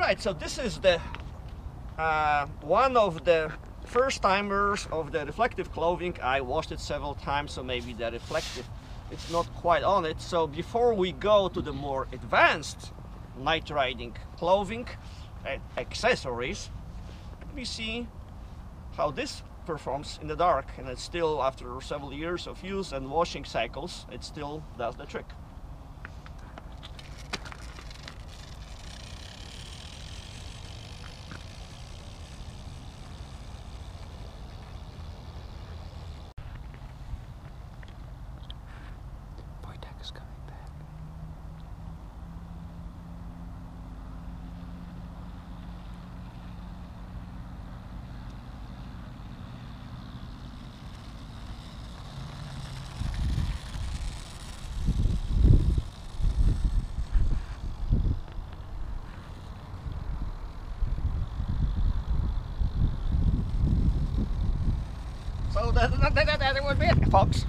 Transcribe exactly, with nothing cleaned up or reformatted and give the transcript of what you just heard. Right, so this is the uh, one of the first timers of the reflective clothing. I washed it several times, so maybe the reflective it's not quite on it. So before we go to the more advanced night riding clothing and accessories, let me see how this performs in the dark, and it's still, after several years of use and washing cycles, it still does the trick. That, that, that, that would be it, folks.